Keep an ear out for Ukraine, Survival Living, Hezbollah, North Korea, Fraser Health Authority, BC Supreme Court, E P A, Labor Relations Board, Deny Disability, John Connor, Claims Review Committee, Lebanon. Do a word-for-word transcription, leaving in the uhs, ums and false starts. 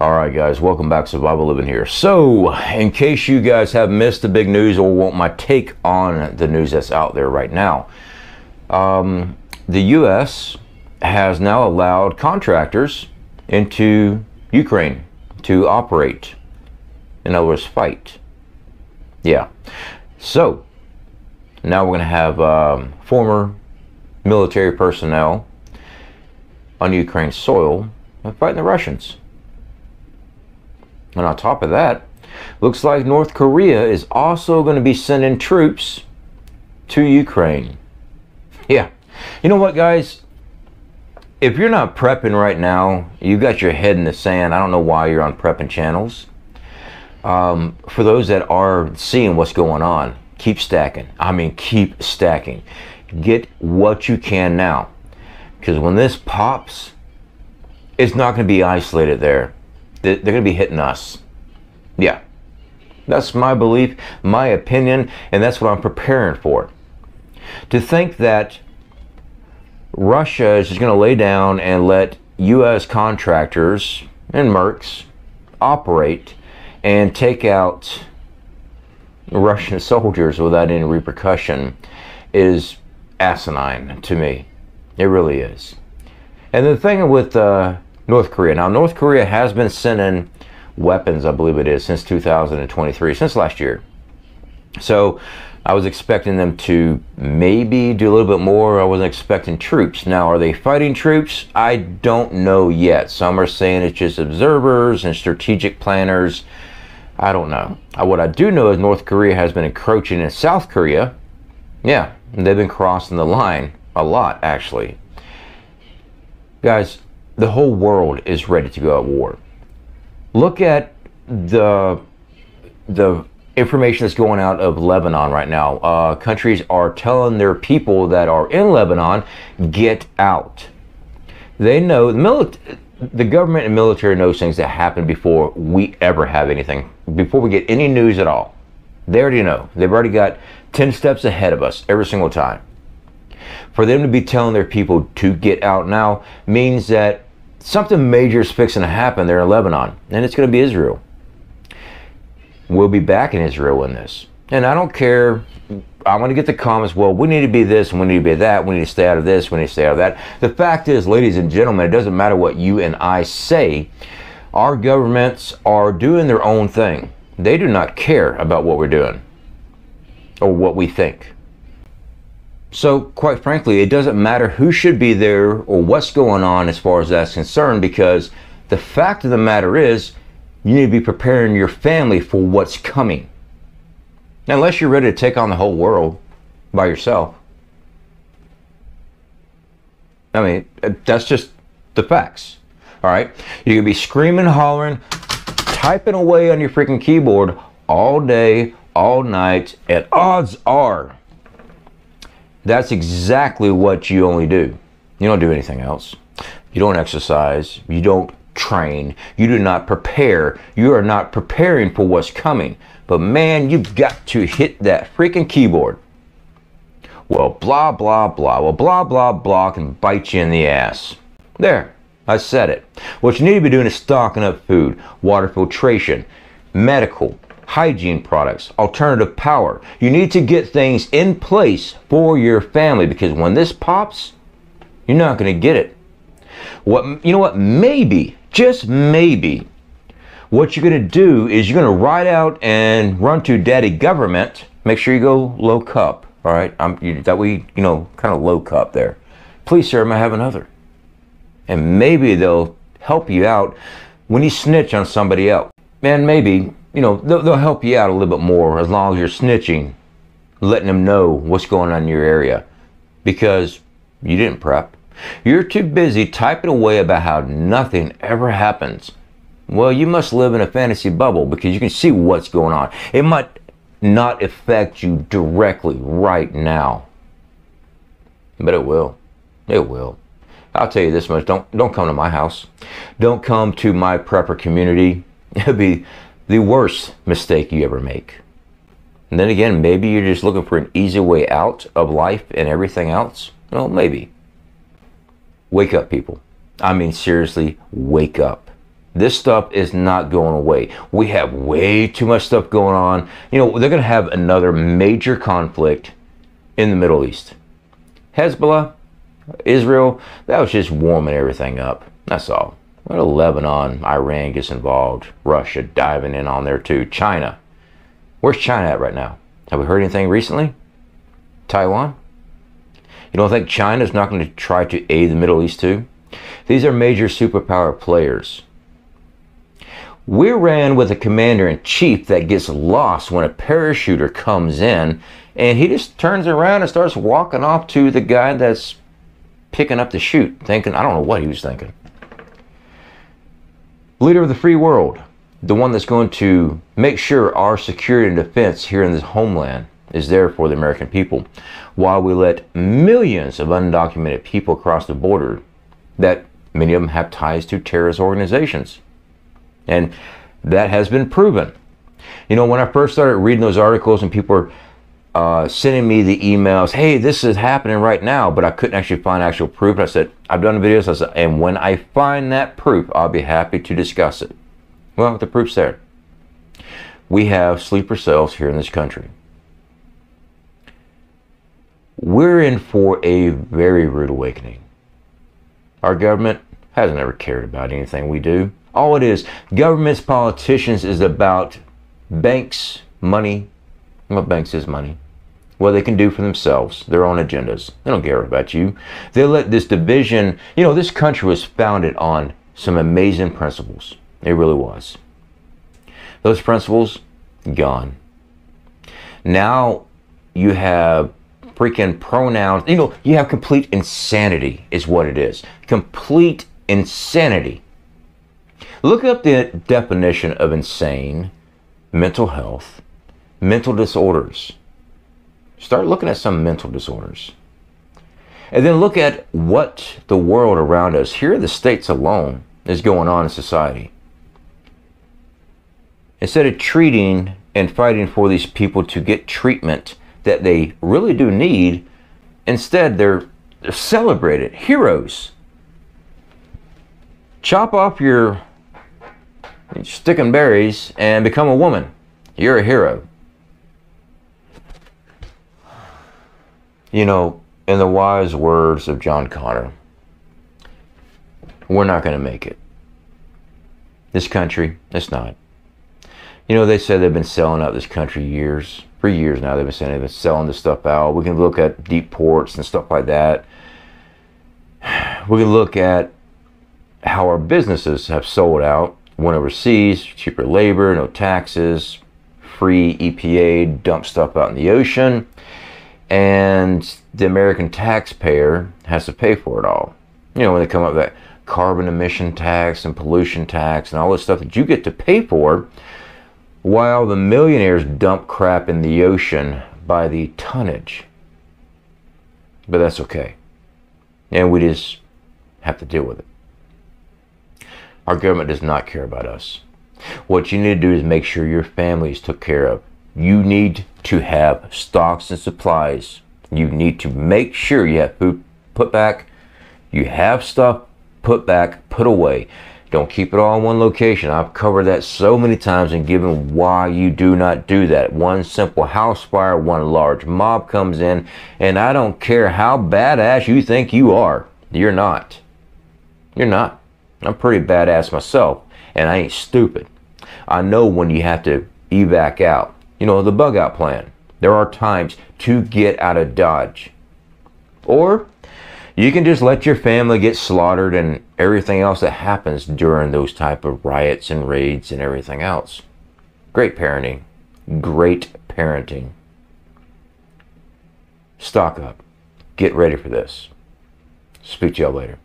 All right, guys, welcome back to Survival Living here. So, in case you guys have missed the big news or want my take on the news that's out there right now, um, the U S has now allowed contractors into Ukraine to operate. In other words, fight. Yeah. So, now we're going to have um, former military personnel on Ukraine's soil fighting the Russians. And on top of that, looks like North Korea is also going to be sending troops to Ukraine. Yeah. You know what, guys? If you're not prepping right now, you've got your head in the sand. I don't know why you're on prepping channels. Um, for those that are seeing what's going on, keep stacking. I mean, keep stacking. Get what you can now. Because when this pops, it's not going to be isolated there. They're going to be hitting us. Yeah. That's my belief, my opinion, and that's what I'm preparing for. To think that Russia is just going to lay down and let U S contractors and mercs operate and take out Russian soldiers without any repercussion is asinine to me. It really is. And the thing with uh, North Korea, now North Korea has been sending weapons, I believe it is, since two thousand twenty-three, since last year. So I was expecting them to maybe do a little bit more. I wasn't expecting troops. Now, are they fighting troops? I don't know yet. Some are saying it's just observers and strategic planners. I don't know. What I do know is North Korea has been encroaching in South Korea. Yeah, they've been crossing the line a lot, actually. Guys, the whole world is ready to go at war. Look at the the information that's going out of Lebanon right now. Uh, countries are telling their people that are in Lebanon, get out. They know the military, the government and military knows things that happen before we ever have anything, before we get any news at all. They already know. They've already got ten steps ahead of us every single time. For them to be telling their people to get out now means that something major is fixing to happen there in Lebanon, and it's going to be Israel. We'll be back in Israel in this. And I don't care. I want to get the comments, well, we need to be this, and we need to be that, we need to stay out of this, we need to stay out of that. The fact is, ladies and gentlemen, it doesn't matter what you and I say. Our governments are doing their own thing. They do not care about what we're doing or what we think. So, quite frankly, it doesn't matter who should be there or what's going on as far as that's concerned, because the fact of the matter is you need to be preparing your family for what's coming. Unless you're ready to take on the whole world by yourself. I mean, that's just the facts. All right? You're going to be screaming, hollering, typing away on your freaking keyboard all day, all night, and odds are that's exactly what you only do. You don't do anything else. You don't exercise. You don't train. You do not prepare. You are not preparing for what's coming. But man, you've got to hit that freaking keyboard. Well, blah, blah, blah. Well, blah, blah, blah can bite you in the ass. There. I said it. What you need to be doing is stocking up food, water filtration, medical, hygiene products, alternative power. You need to get things in place for your family, because when this pops, you're not going to get it. What, you know what? Maybe, just maybe, what you're going to do is you're going to ride out and run to daddy government. Make sure you go low cup. All right. I'm, you, that way, you know, kind of low cup there. Please, sir, may I have another? And maybe they'll help you out when you snitch on somebody else. Man, maybe. You know, they'll, they'll help you out a little bit more as long as you're snitching, letting them know what's going on in your area, because you didn't prep. You're too busy typing away about how nothing ever happens. Well, you must live in a fantasy bubble, because you can see what's going on. It might not affect you directly right now, but it will. It will. I'll tell you this much. Don't, don't come to my house. Don't come to my prepper community. It'll be the worst mistake you ever make. And then again, maybe you're just looking for an easy way out of life and everything else. Well, maybe. Wake up, people. I mean, seriously, wake up. This stuff is not going away. We have way too much stuff going on. You know, they're going to have another major conflict in the Middle East. Hezbollah, Israel, that was just warming everything up. That's all. Well, Lebanon, Iran gets involved. Russia diving in on there too. China. Where's China at right now? Have we heard anything recently? Taiwan? You don't think China's not going to try to aid the Middle East too? These are major superpower players. We're ran with a commander-in-chief that gets lost when a parachuter comes in, and he just turns around and starts walking off to the guy that's picking up the chute, thinking, I don't know what he was thinking. Leader of the free world, the one that's going to make sure our security and defense here in this homeland is there for the American people, while we let millions of undocumented people cross the border that many of them have ties to terrorist organizations. And that has been proven. You know, when I first started reading those articles and people were uh, sending me the emails, hey, this is happening right now, but I couldn't actually find actual proof. I said, I've done the videos, I said, and when I find that proof, I'll be happy to discuss it. Well, the proof's there. We have sleeper cells here in this country. We're in for a very rude awakening. Our government hasn't ever cared about anything we do. All it is, governments, politicians, is about banks, money. Well, banks is money. What they can do for themselves, their own agendas. They don't care about you. They let this division, you know, this country was founded on some amazing principles. It really was. Those principles, gone. Now you have freaking pronouns. You know, you have complete insanity is what it is. Complete insanity. Look up the definition of insane, mental health, mental disorders. Start looking at some mental disorders. And then look at what the world around us, here in the States alone, is going on in society. Instead of treating and fighting for these people to get treatment that they really do need, instead they're, they're celebrated heroes. Chop off your stick and berries and become a woman. You're a hero. You know, in the wise words of John Connor, we're not going to make it. This country, it's not. You know, they said they've been selling out this country years. For years now, they've been saying they've been selling this stuff out. We can look at deep ports and stuff like that. We can look at how our businesses have sold out. Went overseas, cheaper labor, no taxes, free E P A, dump stuff out in the ocean. And the American taxpayer has to pay for it all. You know, when they come up with that carbon emission tax and pollution tax and all this stuff that you get to pay for, while the millionaires dump crap in the ocean by the tonnage. But that's okay. And we just have to deal with it. Our government does not care about us. What you need to do is make sure your family is taken care of. You need to have stocks and supplies. You need to make sure you have food put back. You have stuff put back, put away. Don't keep it all in one location. I've covered that so many times and given why you do not do that. One simple house fire, one large mob comes in, and I don't care how badass you think you are. You're not. You're not. I'm pretty badass myself, and I ain't stupid. I know when you have to evac out. You know, the bug out plan. There are times to get out of Dodge. Or you can just let your family get slaughtered and everything else that happens during those type of riots and raids and everything else. Great parenting. Great parenting. Stock up. Get ready for this. Speak to y'all later.